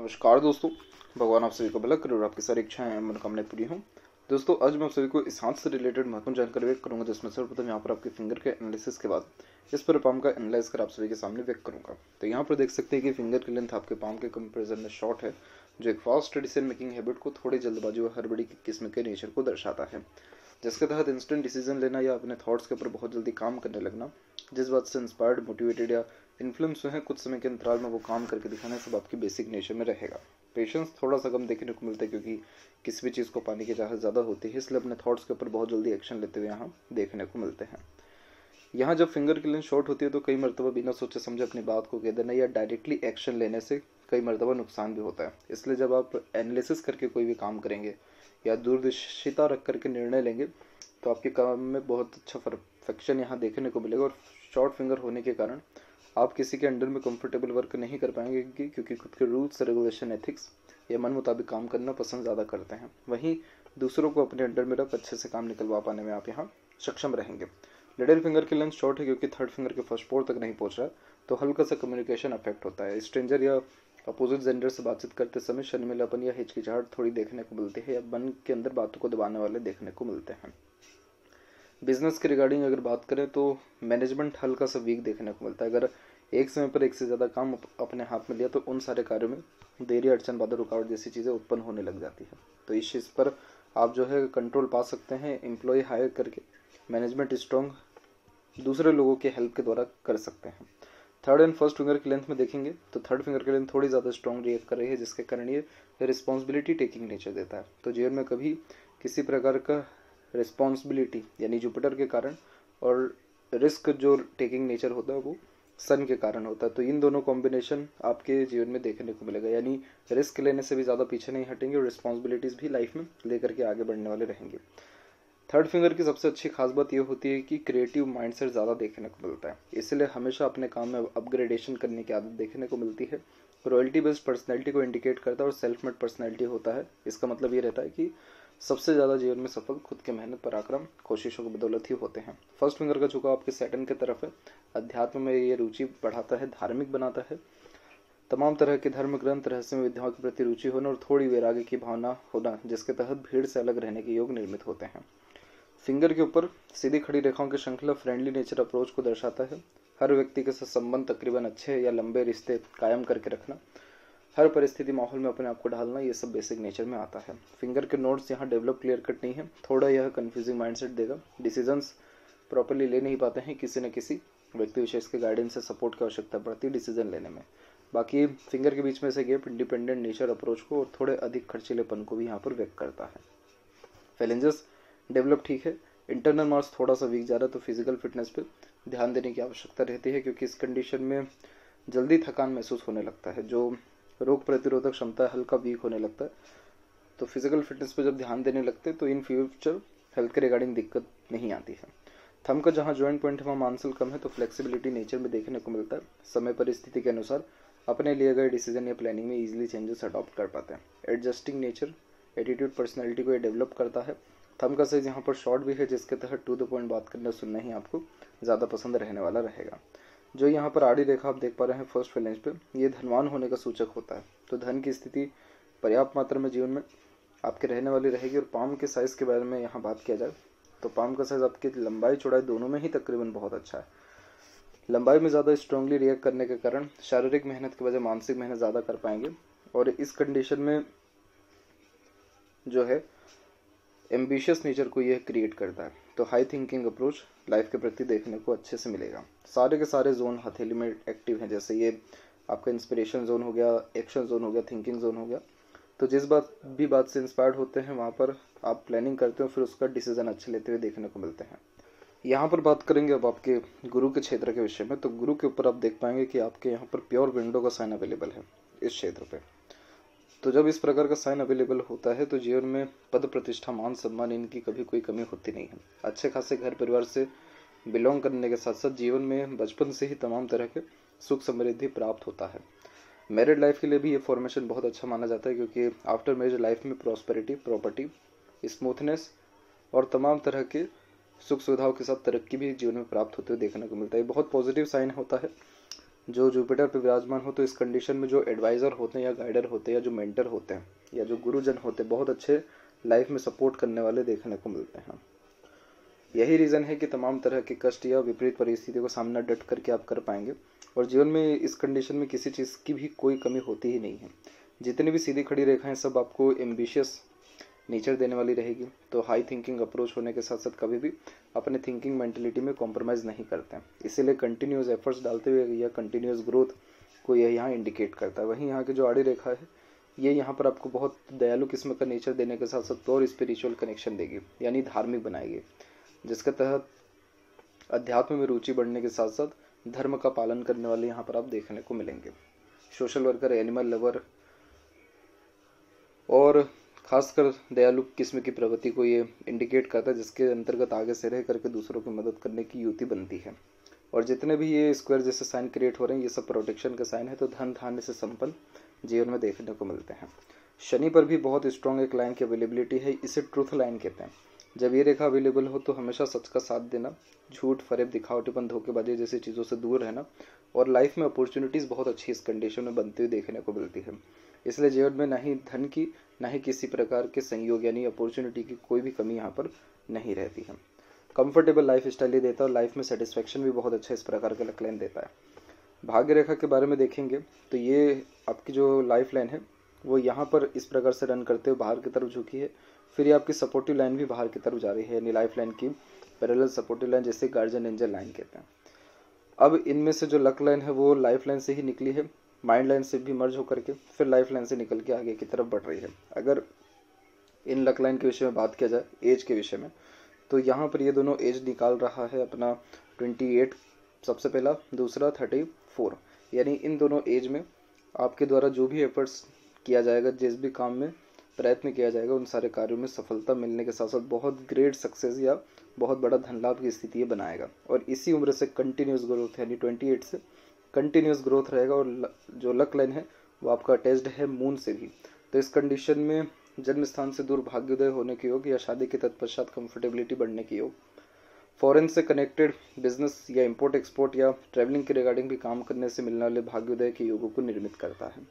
नमस्कार दोस्तों, भगवान आप सभी को भला करे और आपकी सारी इच्छाएं एवं मनोकामनाएं पूरी हों। दोस्तों, आज मैं आप सभी को इस हाथ से रिलेटेड महत्वपूर्ण जानकारी व्यक्त करूंगा, जिसमें सर्वप्रथम यहाँ पर आपके फिंगर के एनालिसिस के बाद इस पर पाम का एनालाइज कर आप सभी के सामने व्यक्त करूंगा। तो यहाँ पर देख सकते हैं कि फिंगर की लेंथ आपके पाम के कंपेरिजन में शॉर्ट है, जो एक फास्ट डिसीजन मेकिंग हैबिट को, थोड़ी जल्दबाजी और हड़बड़ी की किस्म के नेचर को दर्शाता है, जिसके तहत इंस्टेंट डिसीजन लेना या अपने थॉट्स के ऊपर बहुत जल्दी काम करने लगना। जिस बात से इंस्पायर्ड, मोटिवेटेड या इन्फ्लुएंस हुए हैं, कुछ समय के अंतराल में वो काम करके दिखाना सब आपकी बेसिक नेचर में रहेगा। पेशेंस थोड़ा सा कम देखने को मिलता है, क्योंकि किसी भी चीज़ को पाने की चाहत ज़्यादा होती है, इसलिए अपने थॉट्स के ऊपर बहुत जल्दी एक्शन लेते हुए यहाँ देखने को मिलते हैं। यहाँ जब फिंगर की लेंथ शॉर्ट होती है तो कई मरतबा बिना सोचे समझे अपनी बात को कह देना या डायरेक्टली एक्शन लेने से कई मरतबा नुकसान भी होता है। इसलिए जब आप एनालिसिस करके कोई भी काम करेंगे या दूरदर्शिता रख करके निर्णय लेंगे तो आपके काम में बहुत अच्छा परफेक्शन यहाँ देखने को मिलेगा। और शॉर्ट फिंगर होने के कारण आप किसी के अंडर में कंफर्टेबल वर्क नहीं कर पाएंगे, क्योंकि खुद के रूल्स, रेगुलेशन, एथिक्स या मन मुताबिक काम करना पसंद ज़्यादा करते हैं। वहीं दूसरों को अपने अंडर में रख अच्छे से काम निकलवा पाने में आप यहाँ सक्षम रहेंगे। लिटिल फिंगर की लेंथ शॉर्ट है क्योंकि थर्ड फिंगर के फर्स्ट पोर तक नहीं पहुँच रहा, तो हल्का सा कम्युनिकेशन अफेक्ट होता है। स्ट्रेंजर या अपोजिट जेंडर से बातचीत करते समय शर्मिलापन या हिचकिचाहट थोड़ी देखने को मिलती है, या मन के अंदर बातों को दबाने वाले देखने को मिलते हैं। बिजनेस के रिगार्डिंग अगर बात करें तो मैनेजमेंट हल्का सा वीक देखने को मिलता है। अगर एक समय पर एक से ज़्यादा काम अपने हाथ में लिया तो उन सारे कार्यों में देरी, अड़चन, बाधा, रुकावट जैसी चीज़ें उत्पन्न होने लग जाती है। तो इस चीज़ पर आप जो है कंट्रोल पा सकते हैं। एम्प्लॉय हायर करके मैनेजमेंट स्ट्रॉन्ग दूसरे लोगों की हेल्प के द्वारा कर सकते हैं। थर्ड एंड फर्स्ट फिंगर की लेंथ में देखेंगे तो थर्ड फिंगर की लेंथ थोड़ी ज़्यादा स्ट्रॉन्ग रिएक्ट कर रही है, जिसके कारण ये रिस्पॉन्सिबिलिटी टेकिंग नेचर देता है। तो जीवन में कभी किसी प्रकार का रिस्पॉन्सिबिलिटी यानी जुपिटर के कारण और रिस्क जो टेकिंग नेचर होता है वो सन के कारण होता है। तो इन दोनों कॉम्बिनेशन आपके जीवन में देखने को मिलेगा, यानी रिस्क लेने से भी ज़्यादा पीछे नहीं हटेंगे और रिस्पॉन्सिबिलिटीज़ भी लाइफ में लेकर के आगे बढ़ने वाले रहेंगे। थर्ड फिंगर की सबसे अच्छी खास बात यह होती है कि क्रिएटिव माइंडसेट ज़्यादा देखने को मिलता है, इसलिए हमेशा अपने काम में अपग्रेडेशन करने की आदत देखने को मिलती है। रॉयल्टी बेस्ड पर्सनैलिटी को इंडिकेट करता है और सेल्फ मेड पर्सनैलिटी होता है। इसका मतलब ये रहता है कि सबसे ज़्यादा जीवन में सफल खुद के मेहनत, पराक्रम, कोशिशों की बदौलत ही होते हैं। फर्स्ट फिंगर का झुकाव आपके सैटर्न की तरफ है। अध्यात्म में ये रुचि बढ़ाता है, धार्मिक बनाता है। तमाम तरह के धर्म ग्रंथ, रहस्यमय विद्याओं के प्रति रुचि होना और थोड़ी वैराग्य की भावना होना, जिसके तहत भीड़ से अलग रहने के योग निर्मित होते हैं। फिंगर के ऊपर सीधी खड़ी रेखाओं की श्रृंखला फ्रेंडली नेचर अप्रोच को दर्शाता है। हर व्यक्ति के साथ संबंध, तकरीबन अच्छे या लंबे रिश्ते कायम करके रखना, हर परिस्थिति माहौल में अपने आप को ढालना, ये सब बेसिक नेचर में आता है। फिंगर के नोट्स यहाँ डेवलप, क्लियर कट नहीं है, थोड़ा यह कन्फ्यूजिंग माइंडसेट देगा। डिसीजंस प्रॉपरली ले नहीं पाते हैं, किसी न किसी व्यक्ति विशेष के गाइडेंस से सपोर्ट की आवश्यकता पड़ती है डिसीजन लेने में। बाकी फिंगर के बीच में से गैप इंडिपेंडेंट नेचर अप्रोच को और थोड़े अधिक खर्चीलेपन को भी यहाँ पर व्यक्त करता है। फैलेंजेस डेवलप ठीक है, इंटरनल मार्क्स थोड़ा सा वीक जा रहा है, तो फिजिकल फिटनेस पे ध्यान देने की आवश्यकता रहती है, क्योंकि इस कंडीशन में जल्दी थकान महसूस होने लगता है, जो रोग प्रतिरोधक क्षमता हल्का वीक होने लगता है। तो फिजिकल फिटनेस पे जब ध्यान देने लगते हैं तो इन फ्यूचर हेल्थ के रिगार्डिंग दिक्कत नहीं आती है। थंब का जहाँ जॉइंट पॉइंट है वहाँ मांसल कम है, तो फ्लेक्सिबिलिटी नेचर में देखने को मिलता है। समय परिस्थिति के अनुसार अपने लिए गए डिसीजन या प्लानिंग में ईजिली चेंजेस अडॉप्ट कर पाते हैं। एडजस्टिंग नेचर, एटीट्यूड, पर्सनैलिटी को ये डेवलप करता है। थंब का साइज यहाँ पर शॉर्ट भी है, जिसके तहत टू द पॉइंट बात करना, सुनना ही आपको ज़्यादा पसंद रहने वाला रहेगा। जो यहाँ पर आड़ी रेखा आप देख पा रहे हैं फर्स्ट फैलेंज पे, ये धनवान होने का सूचक होता है। तो धन की स्थिति पर्याप्त मात्रा में जीवन में आपके रहने वाली रहेगी। और पाम के साइज़ के बारे में यहाँ बात किया जाए तो पाम का साइज़ आपकी लंबाई, चौड़ाई दोनों में ही तकरीबन बहुत अच्छा है। लंबाई में ज़्यादा स्ट्रांगली रिएक्ट करने के कारण शारीरिक मेहनत के बजाय मानसिक मेहनत ज़्यादा कर पाएंगे, और इस कंडीशन में जो है एम्बिशियस नेचर को यह क्रिएट करता है। तो हाई थिंकिंग अप्रोच लाइफ के प्रति देखने को अच्छे से मिलेगा। सारे के सारे जोन हथेली में एक्टिव हैं, जैसे ये आपका इंस्पिरेशन जोन हो गया, एक्शन जोन हो गया, थिंकिंग जोन हो गया। तो जिस बात से इंस्पायर्ड होते हैं वहाँ पर आप प्लानिंग करते हो, फिर उसका डिसीजन अच्छे लेते हुए देखने को मिलते हैं। यहाँ पर बात करेंगे अब आपके गुरु के क्षेत्र के विषय में, तो गुरु के ऊपर आप देख पाएंगे कि आपके यहाँ पर प्योर विंडो का साइन अवेलेबल है इस क्षेत्र पर। तो जब इस प्रकार का साइन अवेलेबल होता है तो जीवन में पद, प्रतिष्ठा, मान, सम्मान, इनकी कभी कोई कमी होती नहीं है। अच्छे खासे घर परिवार से बिलोंग करने के साथ साथ जीवन में बचपन से ही तमाम तरह के सुख समृद्धि प्राप्त होता है। मैरिड लाइफ के लिए भी ये फॉर्मेशन बहुत अच्छा माना जाता है, क्योंकि आफ्टर मैरिज लाइफ में प्रॉस्पेरिटी, प्रॉपर्टी, स्मूथनेस और तमाम तरह के सुख सुविधाओं के साथ तरक्की भी जीवन में प्राप्त होते हुए देखने को मिलता है। बहुत पॉजिटिव साइन होता है। जो जुपिटर पे विराजमान हो, तो इस कंडीशन में जो एडवाइज़र होते हैं या गाइडर होते हैं या जो मेंटर होते हैं या जो गुरुजन होते हैं, बहुत अच्छे लाइफ में सपोर्ट करने वाले देखने को मिलते हैं। यही रीज़न है कि तमाम तरह के कष्ट या विपरीत परिस्थितियों का सामना डट करके आप कर पाएंगे और जीवन में इस कंडीशन में किसी चीज़ की भी कोई कमी होती ही नहीं है। जितनी भी सीधी खड़ी रेखाएं सब आपको एम्बिशियस नेचर देने वाली रहेगी। तो हाई थिंकिंग अप्रोच होने के साथ साथ कभी भी अपने थिंकिंग मेंटलिटी में कॉम्प्रोमाइज़ नहीं करते हैं, इसीलिए कंटिन्यूस एफर्ट्स डालते हुए या कंटिन्यूस ग्रोथ को यह यहाँ इंडिकेट करता है। वहीं यहाँ की जो आड़ी रेखा है ये यहाँ पर आपको बहुत दयालु किस्म का नेचर देने के साथ साथ और स्पिरिचुअल कनेक्शन देगी, यानी धार्मिक बनाएगी, जिसके तहत अध्यात्म में रुचि बढ़ने के साथ साथ धर्म का पालन करने वाले यहाँ पर आप देखने को मिलेंगे। सोशल वर्कर, एनिमल लवर और खासकर दयालु किस्म की प्रवृत्ति को ये इंडिकेट करता है, जिसके अंतर्गत आगे से रह करके दूसरों की मदद करने की युति बनती है। और जितने भी ये स्क्वायर जैसे साइन क्रिएट हो रहे हैं ये सब प्रोटेक्शन के साइन है, तो धन धान्य से संपन्न जीवन में देखने को मिलते हैं। शनि पर भी बहुत स्ट्रॉन्ग एक लाइन की अवेलेबिलिटी है, इसे ट्रूथ लाइन कहते हैं। जब ये रेखा अवेलेबल हो तो हमेशा सच का साथ देना, झूठ, फरेब, दिखावटीपन, धोखेबाजी जैसी चीज़ों से दूर रहना और लाइफ में अपॉर्चुनिटीज़ बहुत अच्छी इस कंडीशन में बनती हुई देखने को मिलती है। इसलिए जीवन में ना ही धन की ना ही किसी प्रकार के संयोग यानी अपॉर्चुनिटी की कोई भी कमी यहाँ पर नहीं रहती है। कंफर्टेबल लाइफ स्टाइल ही देता है और लाइफ में सेटिस्फेक्शन भी बहुत अच्छा इस प्रकार का लाइन देता है। भाग्य रेखा के बारे में देखेंगे तो ये आपकी जो लाइफ लाइन है वो यहाँ पर इस प्रकार से रन करते हुए बाहर की तरफ झुकी है, फिर ये आपकी सपोर्टिव लाइन भी बाहर की तरफ जा रही है, यानी लाइफ लाइन की पैरेलल सपोर्टिव लाइन जैसे गार्जियन एंजल लाइन कहते हैं। अब इनमें से जो लक लाइन है वो लाइफ लाइन से ही निकली है, माइंड लाइन से भी मर्ज होकर के फिर लाइफ लाइन से निकल के आगे की तरफ बढ़ रही है। अगर इन लक लाइन के विषय में बात किया जाए एज के विषय में, तो यहाँ पर ये दोनों एज निकाल रहा है अपना 28 सबसे पहला, दूसरा 34, यानी इन दोनों एज में आपके द्वारा जो भी एफर्ट्स किया जाएगा, जिस भी काम में प्रयत्न किया जाएगा, उन सारे कार्यों में सफलता मिलने के साथ साथ बहुत ग्रेट सक्सेस या बहुत बड़ा धनलाभ की स्थिति बनाएगा। और इसी उम्र से कंटिन्यूस ग्रोथ यानी 28 से कंटिन्यूस ग्रोथ रहेगा और जो लक लाइन है वो आपका अटैच्ड है मून से भी। तो इस कंडीशन में जन्म स्थान से दूर भाग्योदय होने के योग या शादी के तत्पश्चात कंफर्टेबिलिटी बढ़ने के योग, फॉरेन से कनेक्टेड बिजनेस या इम्पोर्ट एक्सपोर्ट या ट्रैवलिंग के रिगार्डिंग भी काम करने से मिलने वाले भाग्योदय के योगों को निर्मित करता है।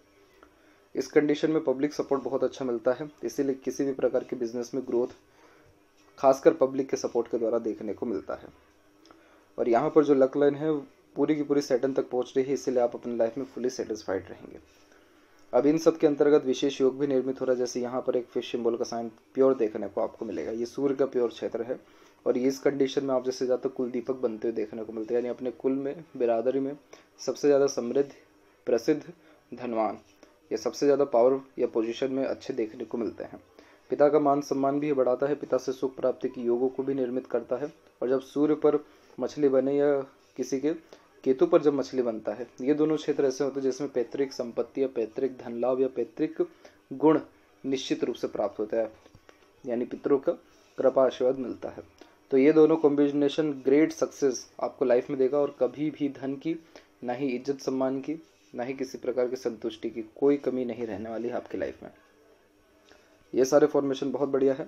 इस कंडीशन में पब्लिक सपोर्ट बहुत अच्छा मिलता है, इसीलिए किसी भी प्रकार के बिजनेस में ग्रोथ खासकर पब्लिक के सपोर्ट के द्वारा देखने को मिलता है। और यहाँ पर जो लक लाइन है पूरी की पूरी सैटर्न तक पहुँच रही है, इसीलिए आप अपनी लाइफ में फुली सेटिस्फाइड रहेंगे। अब इन सब के अंतर्गत विशेष योग भी निर्मित हो रहा है, जैसे यहाँ पर एक फिश सिंबल का साइन प्योर देखने को आपको मिलेगा। ये सूर्य का प्योर क्षेत्र है और इस कंडीशन में आप जैसे ज़्यादा कुल दीपक बनते हुए देखने को मिलते हैं, यानी अपने कुल में बिरादरी में सबसे ज़्यादा समृद्ध, प्रसिद्ध, धनवान, ये सबसे ज़्यादा पावर या पोजीशन में अच्छे देखने को मिलते हैं। पिता का मान सम्मान भी बढ़ाता है, पिता से सुख प्राप्ति के योगों को भी निर्मित करता है। और जब सूर्य पर मछली बने या किसी के केतु पर जब मछली बनता है, ये दोनों क्षेत्र ऐसे होते हैं जिसमें पैतृक संपत्ति या पैतृक धन लाभ या पैतृक गुण निश्चित रूप से प्राप्त होता है, यानी पितरों का कृपा आशीर्वाद मिलता है। तो ये दोनों कॉम्बिनेशन ग्रेट सक्सेस आपको लाइफ में देगा और कभी भी धन की ना ही इज्जत सम्मान की ना ही किसी प्रकार की संतुष्टि की कोई कमी नहीं रहने वाली है आपकी लाइफ में। ये सारे फॉर्मेशन बहुत बढ़िया है।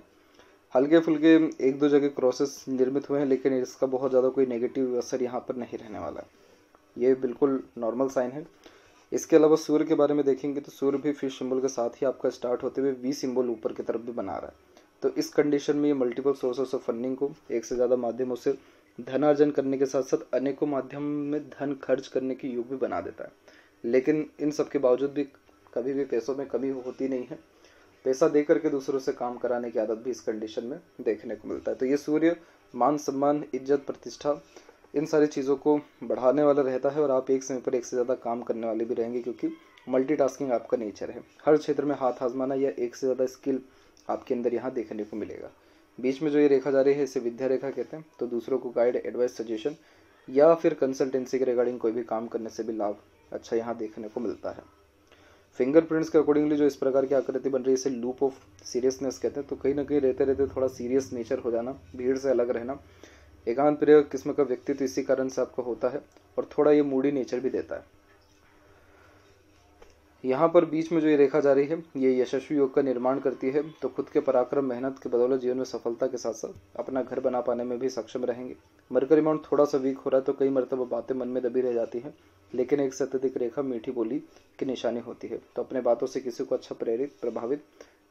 हल्के फुल्के एक दो जगह क्रॉसेस निर्मित हुए हैं, लेकिन इसका बहुत ज़्यादा कोई नेगेटिव असर यहाँ पर नहीं रहने वाला है, ये बिल्कुल नॉर्मल साइन है। इसके अलावा सूर्य के बारे में देखेंगे तो सूर्य भी फिश सिंबल के साथ ही आपका स्टार्ट होते हुए वी सिंबल ऊपर की तरफ भी बना रहा है। तो इस कंडीशन में ये मल्टीपल सोर्सेस ऑफ फंडिंग को एक से ज़्यादा माध्यमों से धनार्जन करने के साथ साथ अनेकों माध्यम में धन खर्च करने की योग भी बना देता है। लेकिन इन सब के बावजूद भी कभी भी पैसों में कमी होती नहीं है, पैसा दे करके दूसरों से काम कराने की आदत भी इस कंडीशन में देखने को मिलता है। तो ये सूर्य मान सम्मान, इज्जत, प्रतिष्ठा, इन सारी चीज़ों को बढ़ाने वाला रहता है और आप एक समय पर एक से ज़्यादा काम करने वाले भी रहेंगे, क्योंकि मल्टीटास्किंग आपका नेचर है। हर क्षेत्र में हाथ आजमाना या एक से ज़्यादा स्किल आपके अंदर यहाँ देखने को मिलेगा। बीच में जो ये रेखा जा रही है इसे विद्या रेखा कहते हैं। तो दूसरों को गाइड, एडवाइस, सजेशन या फिर कंसल्टेंसी के रिगार्डिंग कोई भी काम करने से भी लाभ अच्छा यहाँ देखने को मिलता है। फिंगरप्रिंट्स के अकॉर्डिंगली जो इस प्रकार की आकृति बन रही है इसे लूप ऑफ सीरियसनेस कहते हैं। तो कहीं ना कहीं रहते रहते थोड़ा सीरियस नेचर हो जाना, भीड़ से अलग रहना, एकांत प्रिय किस्म का व्यक्तित्व इसी कारण से आपका होता है और थोड़ा ये मूडी नेचर भी देता है। यहाँ पर बीच में जो ये रेखा जा रही है ये यशस्वी योग का निर्माण करती है। तो खुद के पराक्रम मेहनत के बदौलत जीवन में सफलता के साथ साथ अपना घर बना पाने में भी सक्षम रहेंगे। मरकरी माउंट थोड़ा सा वीक हो रहा है तो कई मरतबा बातें मन में दबी रह जाती हैं, लेकिन एक सत्यधिक रेखा मीठी बोली की निशानी होती है। तो अपने बातों से किसी को अच्छा प्रेरित, प्रभावित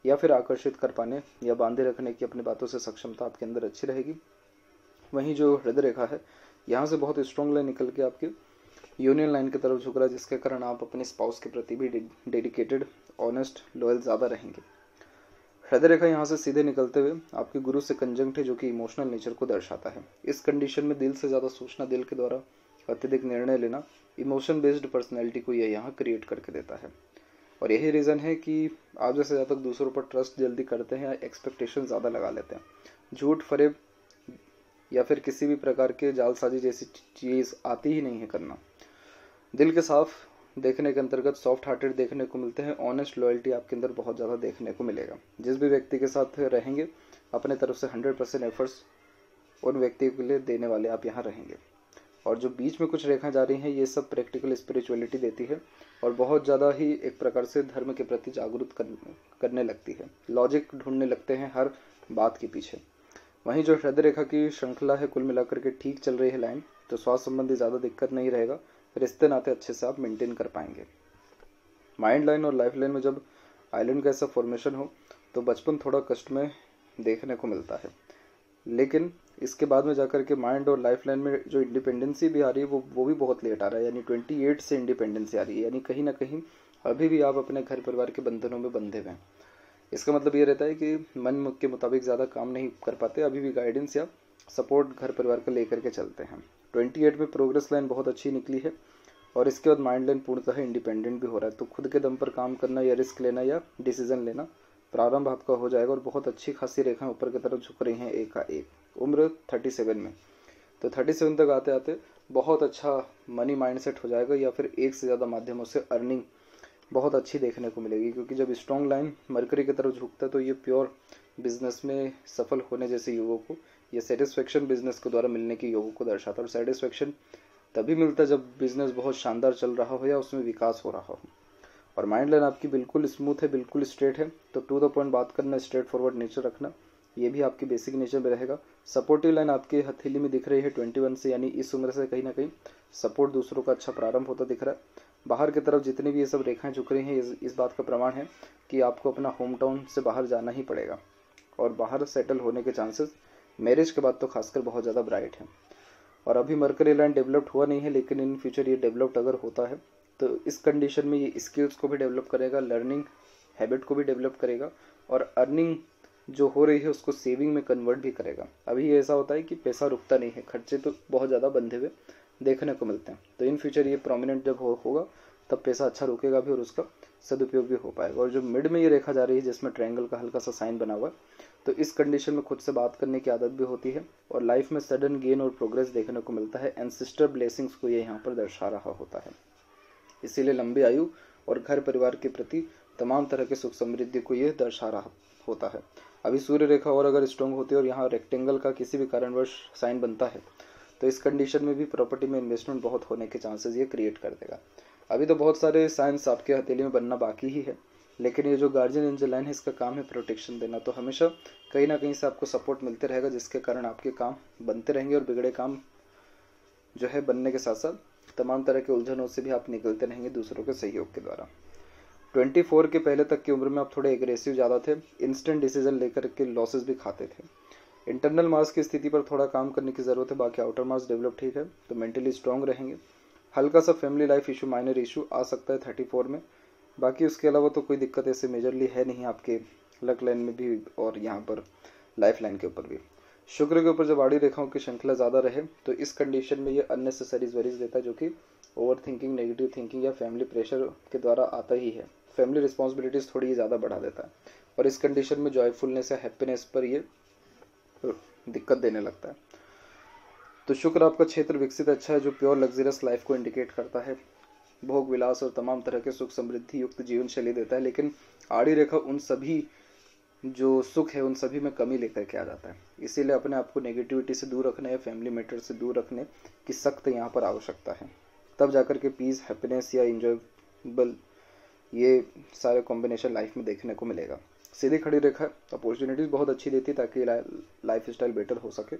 या फिर आकर्षित कर पाने या बांधे रखने की अपनी बातों से सक्षमता आपके अंदर अच्छी रहेगी। वहीं जो हृदय रेखा है यहाँ से बहुत स्ट्रॉन्ग लाइन निकल के आपकी यूनियन लाइन की तरफ झुक रहा है, जिसके कारण आप अपने स्पाउस के प्रति भी डेडिकेटेड, ऑनेस्ट, लॉयल ज़्यादा रहेंगे। हृदय रेखा यहाँ से सीधे निकलते हुए आपके गुरु से कंजंक्ट है, जो कि इमोशनल नेचर को दर्शाता है। इस कंडीशन में दिल से ज़्यादा सोचना, दिल के द्वारा अत्यधिक निर्णय लेना, इमोशन बेस्ड पर्सनैलिटी को यह यहाँ क्रिएट करके देता है। और यही रीज़न है कि आप जैसे ज़्यादा दूसरों पर ट्रस्ट जल्दी करते हैं या एक्सपेक्टेशन ज़्यादा लगा लेते हैं। झूठ, फरेब या फिर किसी भी प्रकार के जालसाजी जैसी चीज़ आती ही नहीं है करना। दिल के साफ देखने के अंतर्गत सॉफ्ट हार्टेड देखने को मिलते हैं। ऑनेस्ट लॉयल्टी आपके अंदर बहुत ज़्यादा देखने को मिलेगा। जिस भी व्यक्ति के साथ रहेंगे अपने तरफ से 100% एफर्ट्स उन व्यक्ति के लिए देने वाले आप यहाँ रहेंगे। और जो बीच में कुछ रेखाएं जा रही हैं ये सब प्रैक्टिकल स्पिरिचुअलिटी देती है और बहुत ज़्यादा ही एक प्रकार से धर्म के प्रति जागरूक करने लगती है। लॉजिक ढूंढने लगते हैं हर बात के पीछे। वहीं जो हृदय रेखा की श्रृंखला है कुल मिलाकर के ठीक चल रही है लाइन, तो स्वास्थ्य संबंधी ज़्यादा दिक्कत नहीं रहेगा। रिश्ते नाते अच्छे से आप मेंटेन कर पाएंगे। माइंड लाइन और लाइफ लाइन में जब आइलैंड का ऐसा फॉर्मेशन हो तो बचपन थोड़ा कष्ट में देखने को मिलता है, लेकिन इसके बाद में जाकर के माइंड और लाइफ लाइन में जो इंडिपेंडेंसी भी आ रही है वो भी बहुत लेट आ रहा है। यानी 28 से इंडिपेंडेंसी आ रही है, यानी कहीं ना कहीं अभी भी आप अपने घर परिवार के बंधनों में बंधे हुए हैं। इसका मतलब ये रहता है कि मन के मुताबिक ज़्यादा काम नहीं कर पाते, अभी भी गाइडेंस या सपोर्ट घर परिवार का लेकर के चलते हैं। 28 में प्रोग्रेस लाइन बहुत अच्छी निकली है और इसके बाद माइंड लाइन पूर्णतः इंडिपेंडेंट भी हो रहा है। तो खुद के दम पर काम करना या रिस्क लेना या डिसीजन लेना प्रारंभ आपका हो जाएगा। और बहुत अच्छी खासी रेखाएं ऊपर की तरफ झुक रही हैं एकाएक। उम्र 37 में, तो 37 तक आते आते बहुत अच्छा मनी माइंडसेट हो जाएगा या फिर एक से ज़्यादा माध्यमों से अर्निंग बहुत अच्छी देखने को मिलेगी। क्योंकि जब स्ट्रॉन्ग लाइन मरकरी की तरफ झुकता है तो ये प्योर बिजनेस में सफल होने जैसे युगों को, यह सेटिस्फेक्शन बिजनेस के द्वारा मिलने के योगों को दर्शाता है। और सेटिस्फेक्शन तभी मिलता है जब बिजनेस बहुत शानदार चल रहा हो या उसमें विकास हो रहा हो। और माइंड लाइन आपकी बिल्कुल स्मूथ है, बिल्कुल स्ट्रेट है। तो टू द पॉइंट बात करना, स्ट्रेट फॉरवर्ड नेचर रखना, ये भी आपकी बेसिक नेचर में रहेगा। सपोर्टिव लाइन आपकी हथेली में दिख रही है 21 से, यानी इस उम्र से कहीं ना कहीं सपोर्ट दूसरों का अच्छा प्रारंभ होता दिख रहा है। बाहर की तरफ जितनी भी ये सब रेखाएं झुक रही हैं इस बात का प्रमाण है कि आपको अपना होम टाउन से बाहर जाना ही पड़ेगा। और बाहर सेटल होने के चांसेस मैरिज के बाद तो खासकर बहुत ज़्यादा ब्राइट है। और अभी मरकरी लाइन डेवलप्ड हुआ नहीं है, लेकिन इन फ्यूचर ये डेवलप्ड अगर होता है तो इस कंडीशन में ये स्किल्स को भी डेवलप करेगा, लर्निंग हैबिट को भी डेवलप करेगा और अर्निंग जो हो रही है उसको सेविंग में कन्वर्ट भी करेगा। अभी ऐसा होता है कि पैसा रुकता नहीं है, खर्चे तो बहुत ज़्यादा बंधे हुए देखने को मिलते हैं। तो इन फ्यूचर ये प्रोमिनेंट जब होगा तब पैसा अच्छा रुकेगा भी और उसका सदुपयोग भी हो पाएगा। और जो मिड में ये रेखा जा रही है जिसमें ट्रायंगल का हल्का सा साइन बना हुआ है, तो इस कंडीशन में खुद से बात करने की आदत भी होती है और लाइफ में सडन गेन और प्रोग्रेस देखने को मिलता है। एंसेस्टर ब्लेसिंग्स को ये यहाँ पर दर्शा रहा होता है। इसीलिए लंबी आयु और घर परिवार के प्रति तमाम तरह के सुख समृद्धि को ये दर्शा रहा होता है। अभी सूर्य रेखा और अगर स्ट्रॉन्ग होती है और यहाँ रेक्टेंगल का किसी भी कारणवश साइन बनता है तो इस कंडीशन में भी प्रॉपर्टी में इन्वेस्टमेंट बहुत होने के चांसेस ये क्रिएट कर देगा। अभी तो बहुत सारे साइंस आपके हथेली में बनना बाकी ही है, लेकिन ये जो गार्जियन एंजल लाइन है इसका काम है प्रोटेक्शन देना। तो हमेशा कहीं ना कहीं से आपको सपोर्ट मिलते रहेगा, जिसके कारण आपके काम बनते रहेंगे और बिगड़े काम जो है बनने के साथ साथ तमाम तरह के उलझनों से भी आप निकलते रहेंगे दूसरों के सहयोग के द्वारा। 24 के पहले तक की उम्र में आप थोड़े एग्रेसिव ज़्यादा थे, इंस्टेंट डिसीजन लेकर के लॉसेज भी खाते थे। इंटरनल मार्क्स की स्थिति पर थोड़ा काम करने की ज़रूरत है, बाकी आउटर मार्क्स डेवलप ठीक है। तो मेंटली स्ट्रांग रहेंगे। हल्का सा family life issue, minor issue आ सकता है 34 में, बाकी उसके अलावा तो कोई दिक्कत ऐसे मेजरली है नहीं आपके लक लाइन में भी और यहाँ पर लाइफ लाइन के ऊपर भी। शुक्र के ऊपर जब आड़ी रेखाओं की श्रृंखला ज़्यादा रहे तो इस कंडीशन में ये अननेसेसरी वरीज देता है, जो कि ओवर थिंकिंग, नेगेटिव थिंकिंग या फैमिली प्रेशर के द्वारा आता ही है। फैमिली रिस्पॉन्सिबिलिटीज़ थोड़ी ज़्यादा बढ़ा देता है और इस कंडीशन में जॉयफुलनेस या हैप्पीनेस पर ये दिक्कत देने लगता है। तो शुक्र आपका क्षेत्र विकसित अच्छा है, जो प्योर लग्जरियस लाइफ को इंडिकेट करता है, भोग विलास और तमाम तरह के सुख समृद्धि युक्त जीवन शैली देता है। लेकिन आड़ी रेखा उन सभी जो सुख है उन सभी में कमी लेकर के आ जाता है। इसीलिए अपने आप को नेगेटिविटी से दूर रखने या फैमिली मैटर से दूर रखने की सख्त यहाँ पर आवश्यकता है, तब जाकर के पीस, हैप्पीनेस या इंजॉयबल ये सारे कॉम्बिनेशन लाइफ में देखने को मिलेगा। सीधी खड़ी रेखा अपॉर्चुनिटीज़ बहुत अच्छी देती है ताकि लाइफ स्टाइल बेटर हो सके।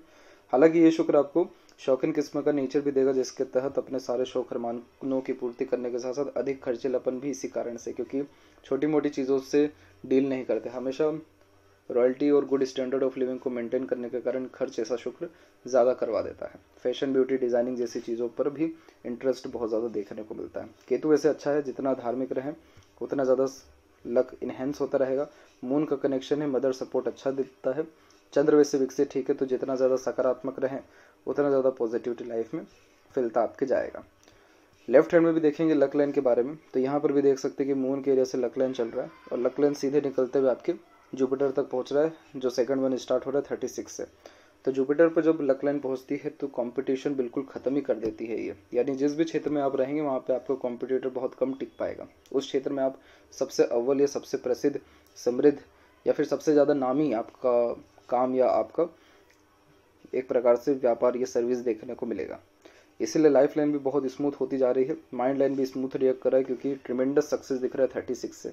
हालांकि ये शुक्र आपको शौकीन किस्म का नेचर भी देगा, जिसके तहत अपने सारे शौक अरमानों की पूर्ति करने के साथ साथ अधिक खर्चीलापन भी इसी कारण से, क्योंकि छोटी मोटी चीज़ों से डील नहीं करते। हमेशा रॉयल्टी और गुड स्टैंडर्ड ऑफ लिविंग को मेंटेन करने के कारण खर्च ऐसा शुक्र ज़्यादा करवा देता है। फैशन, ब्यूटी, डिज़ाइनिंग जैसी चीज़ों पर भी इंटरेस्ट बहुत ज़्यादा देखने को मिलता है। केतु वैसे अच्छा है, जितना धार्मिक रहें उतना ज़्यादा लक इन्हेंस होता रहेगा। मून का कनेक्शन है, मदर सपोर्ट अच्छा देता है। चंद्र वैसे विकसित ठीक है, तो जितना ज़्यादा सकारात्मक रहें उतना ज़्यादा पॉजिटिविटी लाइफ में फैलता आपके जाएगा। लेफ्ट हैंड में भी देखेंगे लक लाइन के बारे में, तो यहाँ पर भी देख सकते हैं कि मून के एरिया से लक लाइन चल रहा है और लक लाइन सीधे निकलते हुए आपके जुपिटर तक पहुँच रहा है, जो सेकंड वन स्टार्ट हो रहा है 36 से। तो जुपिटर पर जब लक लाइन पहुँचती है तो कंपटीशन बिल्कुल ख़त्म ही कर देती है ये, यानी जिस भी क्षेत्र में आप रहेंगे वहाँ पे आपको कंपटीटर बहुत कम टिक पाएगा। उस क्षेत्र में आप सबसे अव्वल या सबसे प्रसिद्ध, समृद्ध या फिर सबसे ज़्यादा नामी आपका काम या आपका एक प्रकार से व्यापार या सर्विस देखने को मिलेगा। इसीलिए लाइफ लाइन भी बहुत स्मूथ होती जा रही है। माइंड लाइन भी स्मूथ रिएक्ट कर रहा है, क्योंकि ट्रिमेंडस सक्सेस दिख रहा है 36 से।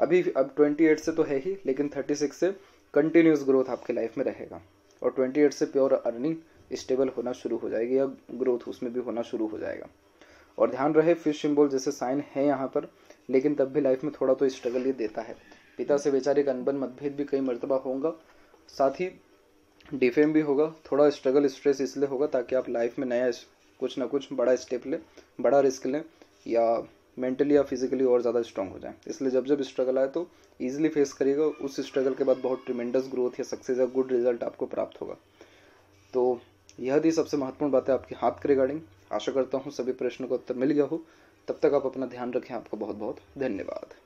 अब 28 से तो है ही, लेकिन 36 से कंटिन्यूस ग्रोथ आपके लाइफ में रहेगा और 28 से प्योर अर्निंग स्टेबल होना शुरू हो जाएगी या ग्रोथ उसमें भी होना शुरू हो जाएगा। और ध्यान रहे फिश सिंबल जैसे साइन है यहाँ पर, लेकिन तब भी लाइफ में थोड़ा तो स्ट्रगल ये देता है। पिता से वैचारिक अनबन, मतभेद भी कई मरतबा होगा, साथ ही डिफेम भी होगा। थोड़ा स्ट्रगल स्ट्रेस इसलिए होगा ताकि आप लाइफ में नया कुछ ना कुछ बड़ा स्टेप लें, बड़ा रिस्क लें या मेंटली या फिजिकली और ज़्यादा स्ट्रांग हो जाए। इसलिए जब जब स्ट्रगल आए तो ईजिली फेस करिएगा। उस स्ट्रगल के बाद बहुत ट्रिमेंडस ग्रोथ या सक्सेस या गुड रिजल्ट आपको प्राप्त होगा। तो यह थी सबसे महत्वपूर्ण बातें आपके हाथ के रिगार्डिंग। आशा करता हूँ सभी प्रश्नों का उत्तर मिल गया हो। तब तक आप अपना ध्यान रखें। आपको बहुत बहुत धन्यवाद।